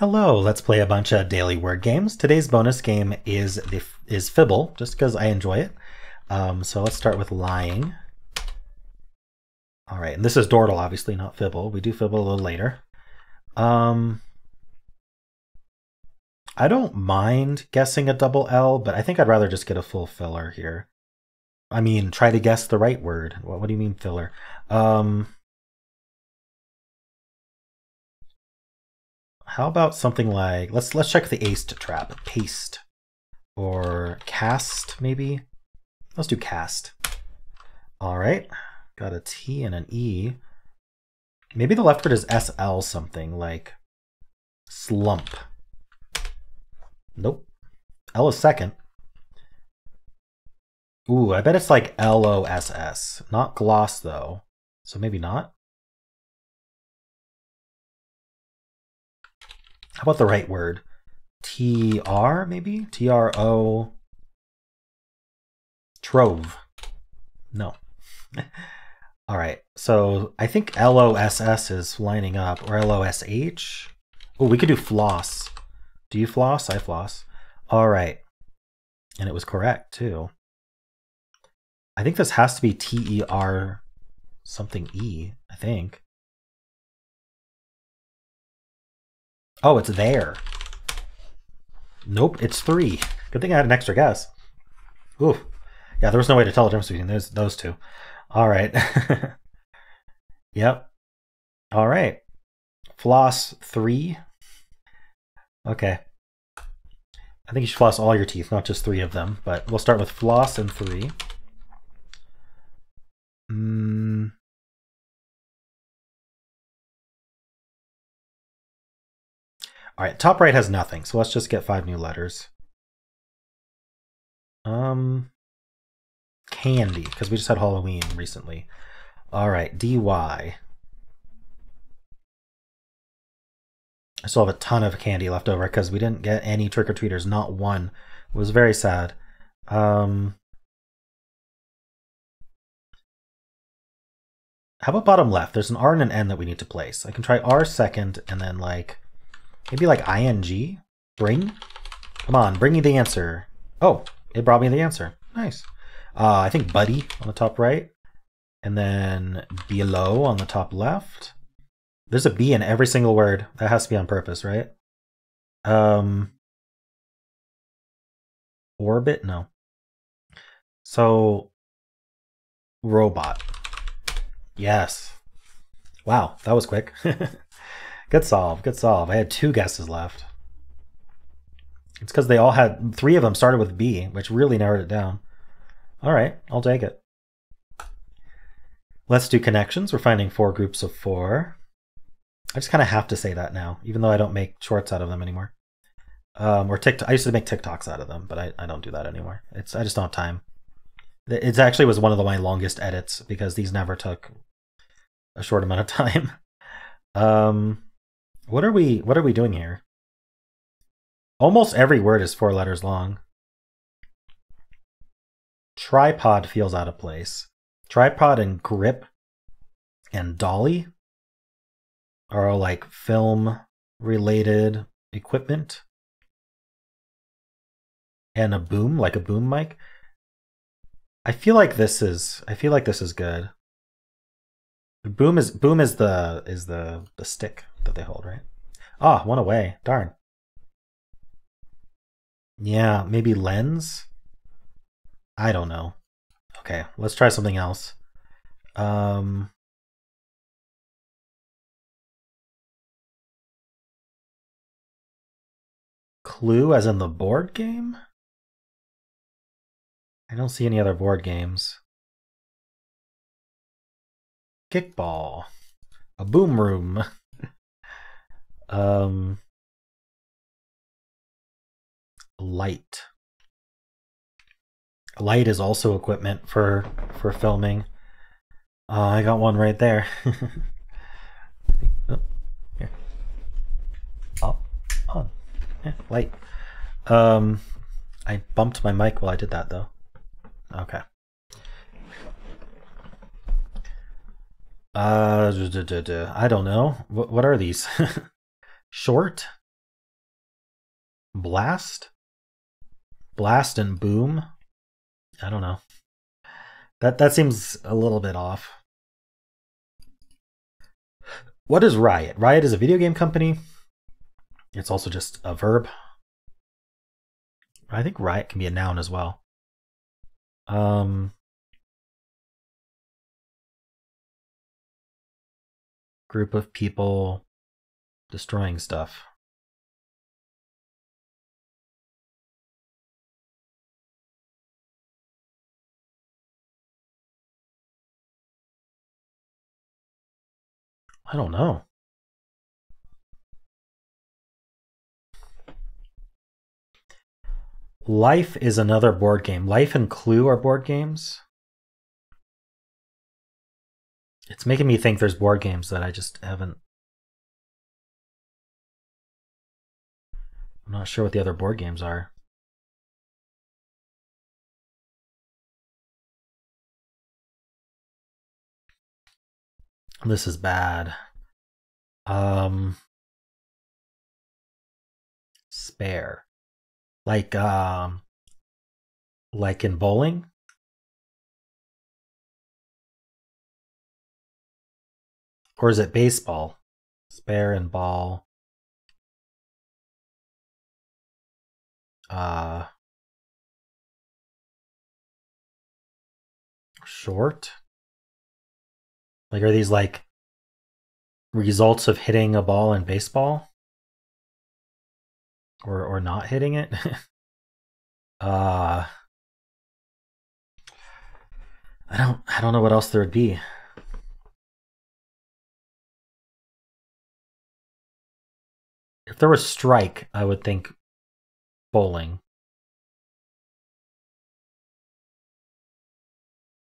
Hello, let's play a bunch of daily word games. Today's bonus game is Fibble, just because I enjoy it. So let's start with lying. All right, and this is Dordle, obviously, not Fibble. We do Fibble a little later. I don't mind guessing a double L, but I think I'd rather just get a full filler here. I mean, try to guess the right word. What do you mean filler? How about something like, let's check the ace trap, paste, or cast maybe? Let's do cast. All right, got a T and an E. Maybe the left word is SL something, like slump. Nope, L is second. Ooh, I bet it's like LOSS, not gloss though, so maybe not. How about the right word? TR maybe? TRO. Trove. No. All right. So I think LOSS is lining up, or LOSH. Oh, we could do floss. Do you floss? I floss. All right. And it was correct too. I think this has to be TER something E, I think. Oh, it's there. Nope, it's three. Good thing I had an extra guess. Ooh, yeah, there was no way to tell the difference between those two. All right. Yep. All right. Floss three. Okay. I think you should floss all your teeth, not just three of them, but we'll start with floss and three. All right, top right has nothing, so let's just get five new letters. Candy, because we just had Halloween recently. All right, DY. I still have a ton of candy left over because we didn't get any trick-or-treaters, not one. It was very sad. How about bottom left? There's an R and an N that we need to place. I can try R second and then like... maybe like ing, bring? Come on, bring me the answer. Oh, it brought me the answer. Nice. I think buddy on the top right, and then below on the top left. There's a B in every single word. That has to be on purpose, right? Orbit? No. So, robot. Yes. Wow, that was quick. Good solve, good solve. I had two guesses left. It's because they all had, three of them started with B, which really narrowed it down. All right, I'll take it. Let's do connections. We're finding four groups of four. I just kind of have to say that now, even though I don't make shorts out of them anymore. Or TikTok. I used to make TikToks out of them, but I don't do that anymore. I just don't have time. It actually was one of my longest edits because these never took a short amount of time. What are we doing here? Almost every word is four letters long. Tripod feels out of place. Tripod and grip and dolly are like film related equipment. And a boom, like a boom mic. I feel like this is good. The boom is the stick that they hold, right? Ah, one away. Darn. Yeah, maybe lens? I don't know. Okay, let's try something else. Clue as in the board game? I don't see any other board games. Kickball. A boom room. Light. Light is also equipment for filming. I got one right there. Oh, here. Up, on. Yeah, light. I bumped my mic while I did that though. Okay. I don't know. What are these? Short? Blast and boom. I don't know. That seems a little bit off. What is Riot? Riot is a video game company. It's also just a verb. I think Riot can be a noun as well. Group of people destroying stuff. I don't know. Life is another board game. Life and Clue are board games. It's making me think there's board games that I just haven't. I'm not sure what the other board games are. This is bad. Spare. Like in bowling. Or is it baseball? Spare and ball. Short. Like, are these like results of hitting a ball in baseball? Or not hitting it? I don't know what else there would be. If there was strike, I would think bowling.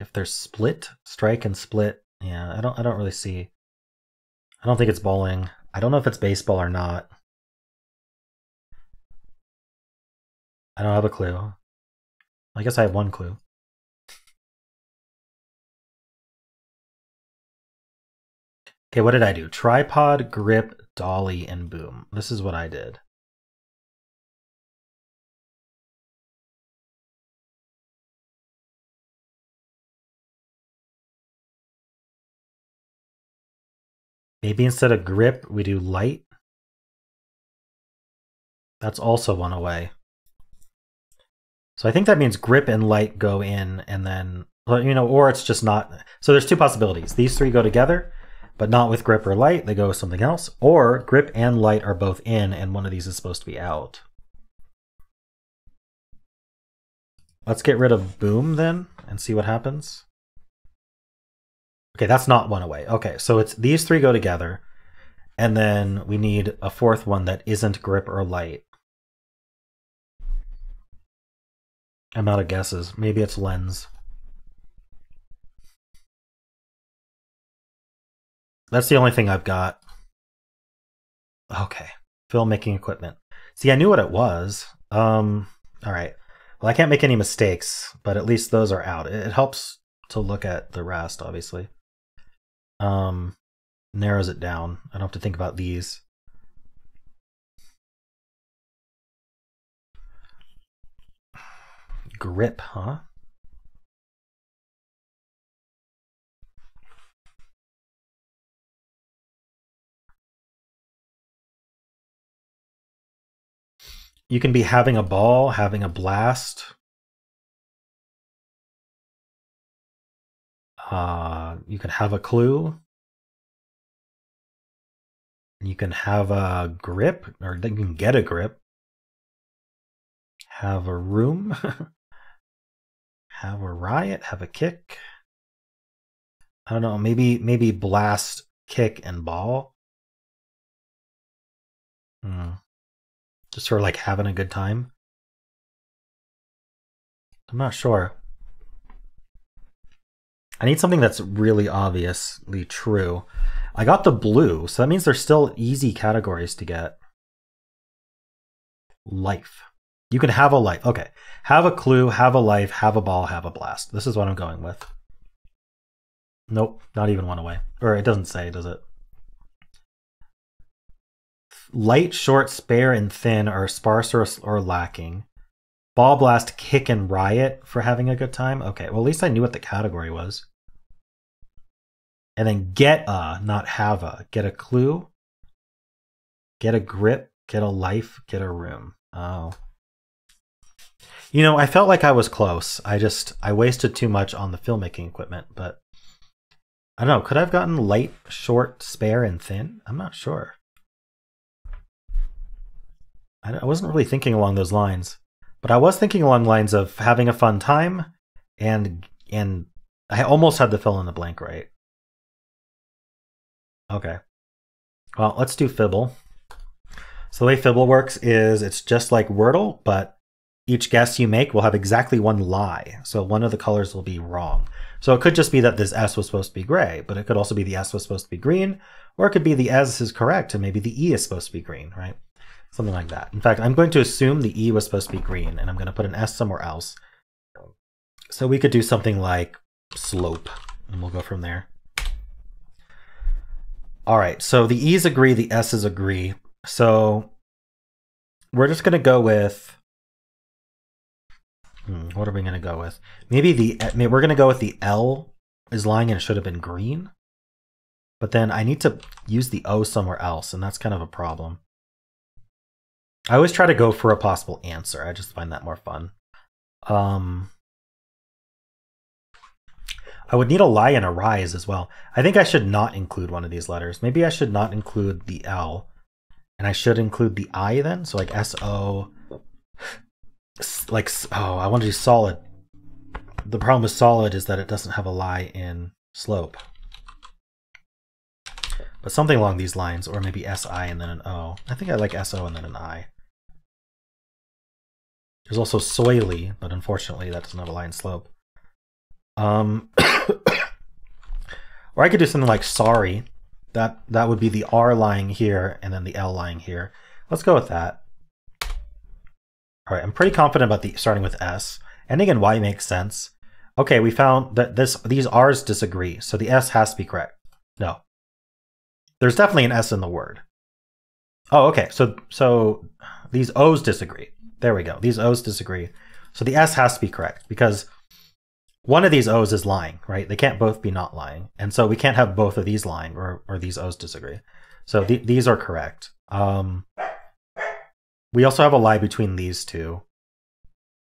If there's split, strike and split, yeah, I don't really see. I don't think it's bowling. I don't know if it's baseball or not. I don't have a clue. I guess I have one clue. Okay, what did I do? Tripod, grip, dolly, and boom. This is what I did. Maybe instead of grip, we do light. That's also one away. So I think that means grip and light go in, and then, you know, or it's just not. So there's two possibilities. These three go together, but not with grip or light. They go with something else. Or grip and light are both in, and one of these is supposed to be out. Let's get rid of boom then and see what happens. Okay, that's not one away. Okay, so it's these three go together, and then we need a fourth one that isn't grip or light. I'm out of guesses. Maybe it's lens. That's the only thing I've got. Okay, filmmaking equipment. See, I knew what it was. All right. Well, I can't make any mistakes, but at least those are out. It helps to look at the rest, obviously. Narrows it down. I don't have to think about these. Grip, huh? You can be having a ball, having a blast. You could have a clue. You can have a grip, or you can get a grip. Have a room. Have a riot, have a kick. I don't know, maybe blast, kick, and ball. Just sort of like having a good time. I'm not sure. I need something that's really obviously true. I got the blue, so that means there's still easy categories to get. Life. You can have a life. Okay. Have a clue, have a life, have a ball, have a blast. This is what I'm going with. Nope, not even one away. Or it doesn't say, does it? Light, short, spare, and thin are sparse or lacking. Ball blast, kick, and riot for having a good time. Okay, well, at least I knew what the category was. And then get a, not have a. Get a clue, get a grip, get a life, get a room. Oh. You know, I felt like I was close. I wasted too much on the filmmaking equipment, but I don't know. Could I have gotten light, short, spare, and thin? I'm not sure. I wasn't really thinking along those lines, but I was thinking along lines of having a fun time, and I almost had the fill in the blank right. Okay. Well, let's do Fibble. So the way Fibble works is it's just like Wordle, but each guess you make will have exactly one lie. So one of the colors will be wrong. So it could just be that this S was supposed to be gray, but it could also be the S was supposed to be green, or it could be the S is correct and maybe the E is supposed to be green, right? Something like that. In fact, I'm going to assume the E was supposed to be green and I'm going to put an S somewhere else. So we could do something like slope and we'll go from there. All right, so the E's agree, the S's agree. So we're just going to go with, what are we going to go with? Maybe we're going to go with the L is lying and it should have been green. But then I need to use the O somewhere else, and that's kind of a problem. I always try to go for a possible answer. I just find that more fun. I would need a lie and a rise as well. I think I should not include one of these letters. Maybe I should not include the L, and I should include the I then. So like S-O... like, oh, I want to do solid. The problem with solid is that it doesn't have a lie in slope. But something along these lines, or maybe SI and then an O. I think I like SO and then an I. There's also soily, but unfortunately that doesn't have a lie in slope. Or I could do something like sorry. That would be the R lying here and then the L lying here. Let's go with that. All right, I'm pretty confident about the starting with S. Ending in Y makes sense. Okay, we found that these R's disagree, so the S has to be correct. No. There's definitely an S in the word. Oh, okay, so these O's disagree. There we go, these O's disagree. So the S has to be correct because one of these O's is lying, right? They can't both be not lying. And so we can't have both of these lying or these O's disagree. So these are correct. We also have a lie between these two,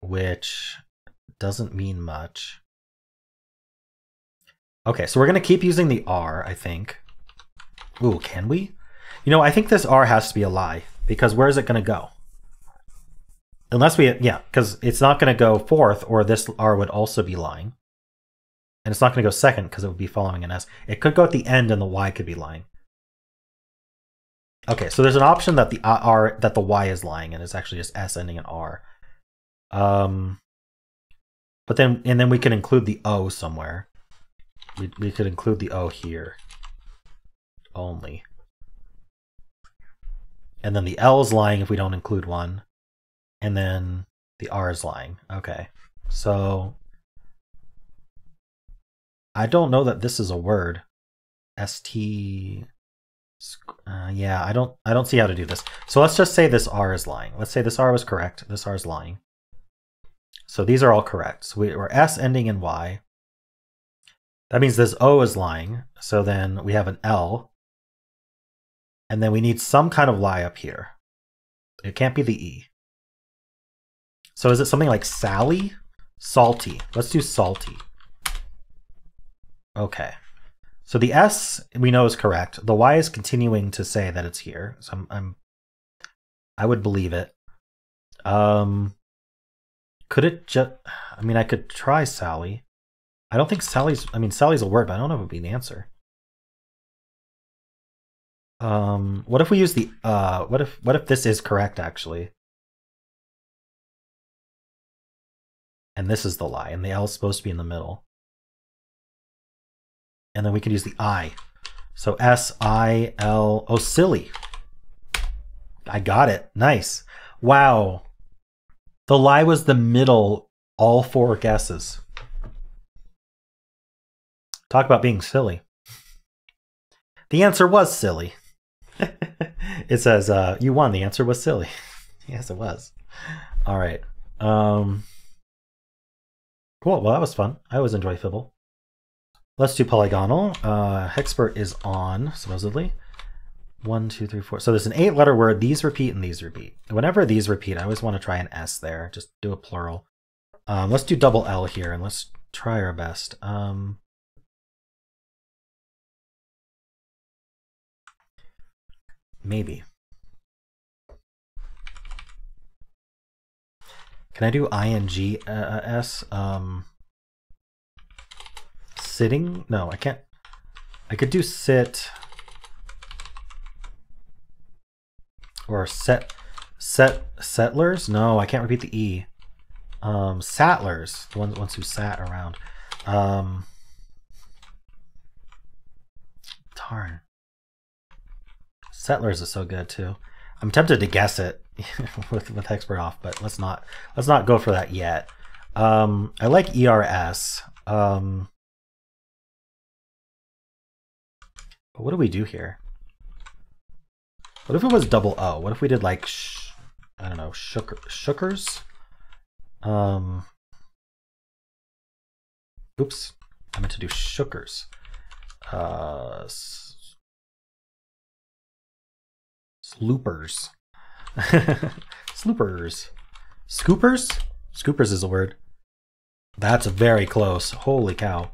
which doesn't mean much. Okay, so we're going to keep using the R, I think. Ooh, can we? You know, I think this R has to be a lie, because where is it going to go? Unless we, yeah, because it's not going to go fourth, or this R would also be lying. And it's not going to go second, because it would be following an S. It could go at the end, and the Y could be lying. Okay, so there's an option that the Y is lying, and it's actually just S ending in R. But then we can include the O somewhere. We could include the O here only. And then the L is lying if we don't include one. And then the R is lying. Okay. So I don't know that this is a word. ST yeah, I don't see how to do this. So let's just say this R is lying. Let's say this R was correct. This R is lying. So these are all correct. So we're S ending in Y. That means this O is lying. So then we have an L. And then we need some kind of lie up here. It can't be the E. So is it something like Sally? Salty. Let's do salty. Okay. So the S we know is correct. The Y is continuing to say that it's here. So I would believe it. Could it just, I mean, I could try Sally. I don't think Sally's, I mean, Sally's a word, but I don't know if it would be an answer. What if we use the, what if this is correct actually? And this is the lie, and the L is supposed to be in the middle. And then we can use the I. So S-I-L, oh, silly. I got it, nice. Wow, the lie was the middle, all four guesses. Talk about being silly. The answer was silly. It says, you won. The answer was silly. Yes, it was. All right. Cool. Well, that was fun. I always enjoy Fibble. Let's do polygonal. Hexpert is on, supposedly. 1, 2, 3, 4. So there's an 8-letter word. These repeat and these repeat. Whenever these repeat, I always want to try an S there. Just do a plural. Let's do double L here, and let's try our best. Maybe. Can I do ing s? Sitting? No, I can't. I could do sit or settlers. No, I can't repeat the e. Sattlers, the ones who sat around. Darn. Settlers is so good too. I'm tempted to guess it with Hexpert off, but let's not go for that yet. I like ERS. But what do we do here? What if it was double O? What if we did like I don't know, shookers? Oops, I meant to do shookers. Sloopers. Sloopers. Scoopers? Scoopers is a word. That's very close. Holy cow.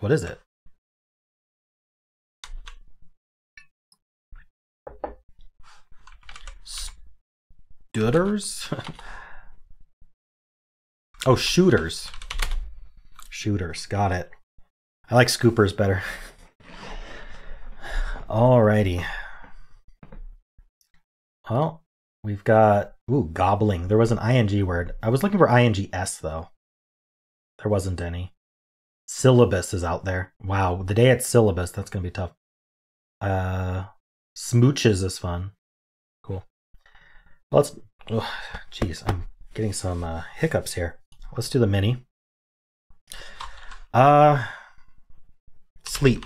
What is it? Dooders? Oh, shooters. Shooters, got it. I like scoopers better. Alrighty. Well, we've got, ooh, gobbling. There was an ing word. I was looking for ings though. There wasn't any. Syllabus is out there. Wow, the day it's syllabus, that's gonna be tough. Smooches is fun. Let's, oh, geez, I'm getting some hiccups here. Let's do the mini. Sleep.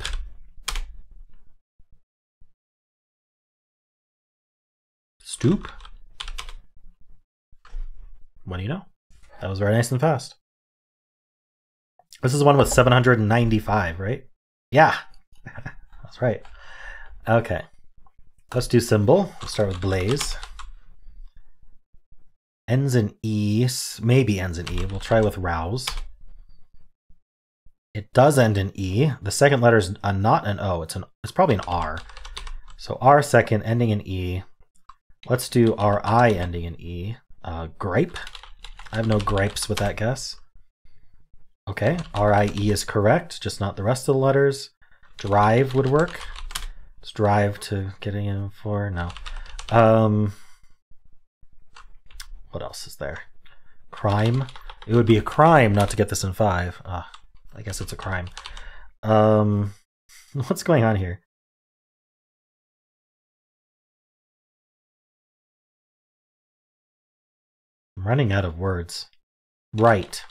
Stoop. What do you know? That was very nice and fast. This is the one with 795, right? Yeah, that's right. Okay, let's do symbol. We'll start with blaze. Ends in E, maybe ends in E. We'll try with rouse. It does end in E. The second letter is not an O. It's probably an R. So R second, ending in E. Let's do RI ending in E. Gripe. I have no gripes with that guess. Okay, RIE is correct, just not the rest of the letters. Drive would work. Let's drive to getting in for, no. What else is there? Crime. It would be a crime not to get this in 5. I guess it's a crime. What's going on here? I'm running out of words. Right.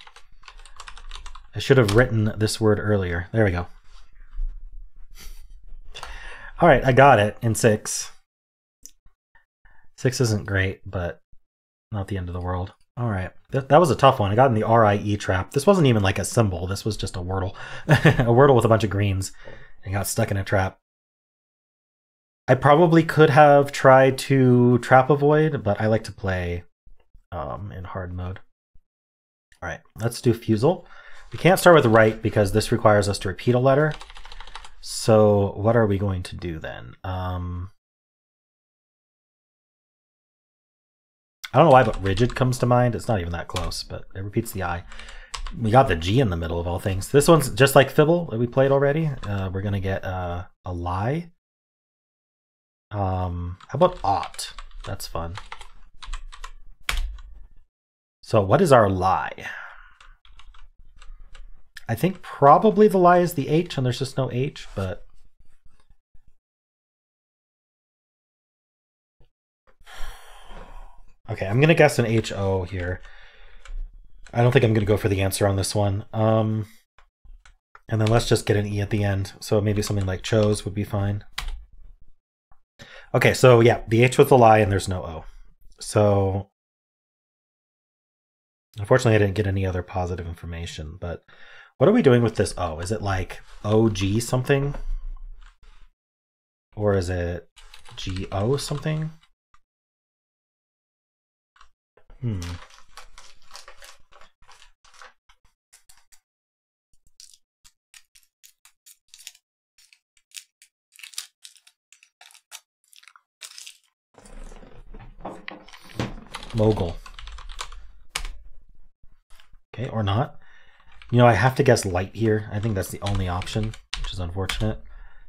I should have written this word earlier. There we go. All right, I got it in 6. 6 isn't great, but not the end of the world. All right, that was a tough one. I got in the RIE trap. This wasn't even like a symbol. This was just a wordle, a wordle with a bunch of greens, and got stuck in a trap. I probably could have tried to trap avoid, but I like to play in hard mode. All right, let's do Fusele. We can't start with right because this requires us to repeat a letter. So what are we going to do then? I don't know why, but rigid comes to mind. It's not even that close, but it repeats the I. We got the G in the middle of all things. This one's just like Fibble that we played already. We're going to get a lie. How about ought? That's fun. So what is our lie? I think probably the lie is the H, and there's just no H, but okay, I'm gonna guess an H-O here. I don't think I'm gonna go for the answer on this one. And then let's just get an E at the end. So maybe something like chose would be fine. Okay, so yeah, the H was a lie and there's no O. So unfortunately I didn't get any other positive information, but what are we doing with this O? Is it like OG something? Or is it GO something? Mogul. Okay, or not. You know, I have to guess light here. I think that's the only option, which is unfortunate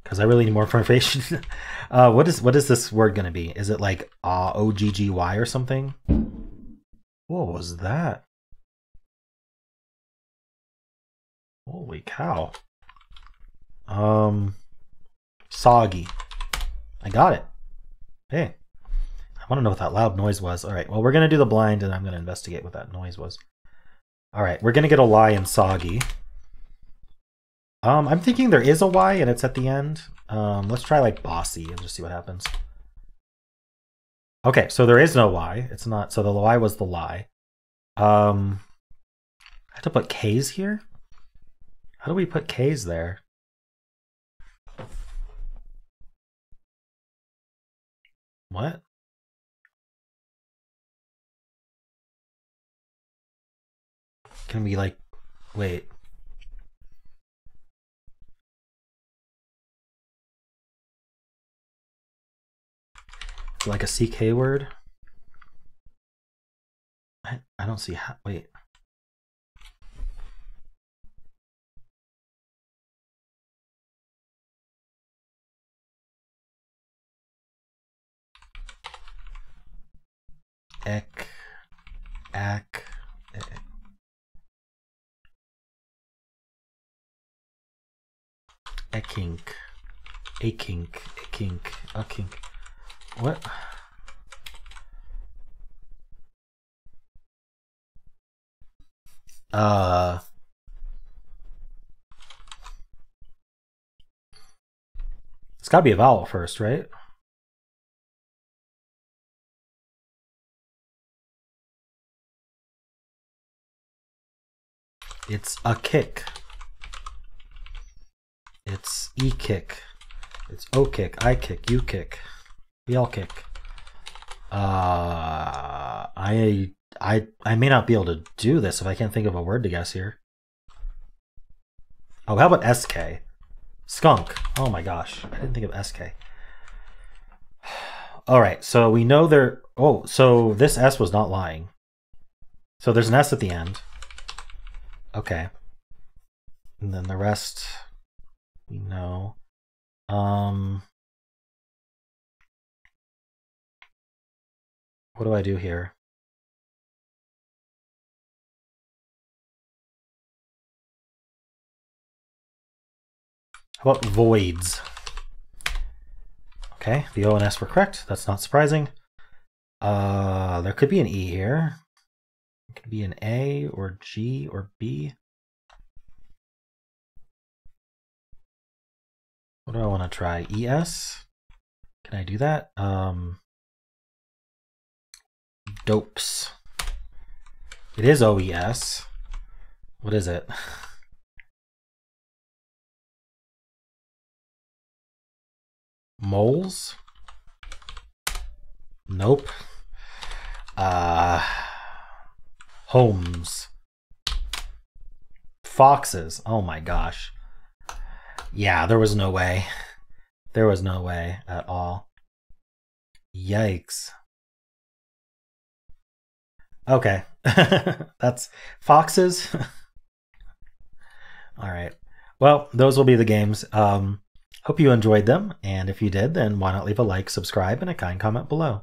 because I really need more information. What is this word going to be? Is it like OGGY or something? What was that? Holy cow. Soggy. I got it. Hey. I want to know what that loud noise was. All right, well, we're going to do the blind, and I'm going to investigate what that noise was. All right, we're going to get a lie in soggy. I'm thinking there is a Y, and it's at the end. Let's try, like, bossy and just see what happens. Okay, so there is no Y. It's not. So the Y was the lie. I have to put Ks here? How do we put Ks there? What? Can we, like, wait. Like a CK word? I don't see how, wait. Ek, ak, ek. Ekink, ekink, ekink, ekink. What? It's gotta be a vowel first, right? It's a kick. It's E kick. It's O kick, I kick, you kick. We all kick. I may not be able to do this if I can't think of a word to guess here. Oh, how about SK? Skunk. Oh my gosh, I didn't think of SK. All right, so we know there. Oh, so this S was not lying. So there's an S at the end. Okay. And then the rest, we know. What do I do here? How about voids? Okay, the O and S were correct. That's not surprising. There could be an E here. It could be an A or G or B. What do I want to try? ES? Can I do that? Dopes. It is OES. What is it? Moles? Nope. Homes. Foxes. Oh my gosh. Yeah, there was no way. There was no way at all. Yikes. Okay, that's foxes. All right, well, those will be the games. Hope you enjoyed them, and if you did, then why not leave a like, subscribe, and a kind comment below.